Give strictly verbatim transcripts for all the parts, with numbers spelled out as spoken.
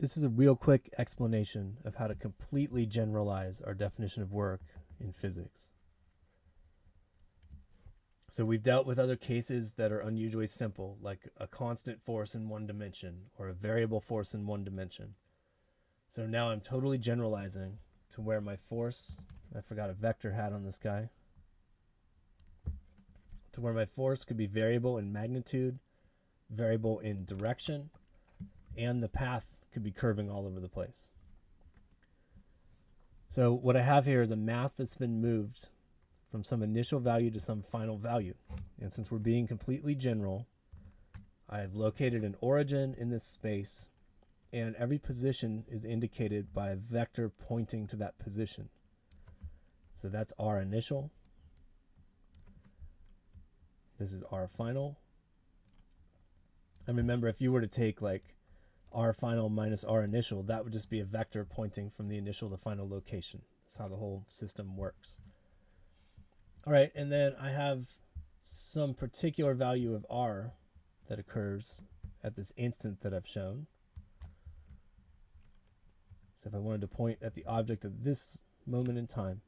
This is a real quick explanation of how to completely generalize our definition of work in physics. So we've dealt with other cases that are unusually simple, like a constant force in one dimension or a variable force in one dimension. So now I'm totally generalizing to where my force, I forgot a vector hat on this guy, to where my force could be variable in magnitude, variable in direction, and the path could be curving all over the place. So what I have here is a mass that's been moved from some initial value to some final value. And since we're being completely general, I have located an origin in this space, and every position is indicated by a vector pointing to that position. So that's our initial. This is our final. And remember, if you were to take like our final minus our initial, that would just be a vector pointing from the initial to final location. That's how the whole system works. All right, and then I have some particular value of r that occurs at this instant that I've shown. So if I wanted to point at the object at this moment in time,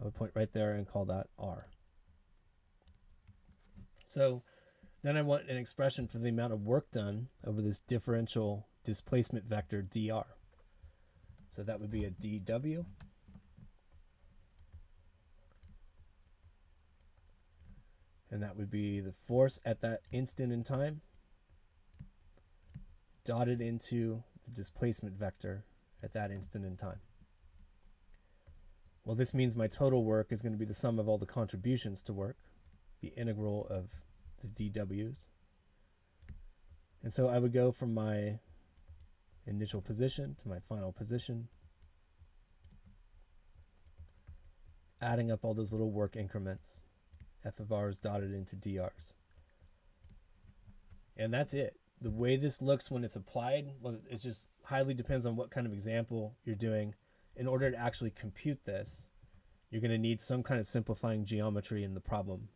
I would point right there and call that r. So then I want an expression for the amount of work done over this differential displacement vector dr. So that would be a dw. And that would be the force at that instant in time dotted into the displacement vector at that instant in time. Well, this means my total work is going to be the sum of all the contributions to work, the integral of the dW's. And so I would go from my initial position to my final position, adding up all those little work increments, f of r's dotted into dr's. And that's it. The way this looks when it's applied, well, it just highly depends on what kind of example you're doing. In order to actually compute this, you're going to need some kind of simplifying geometry in the problem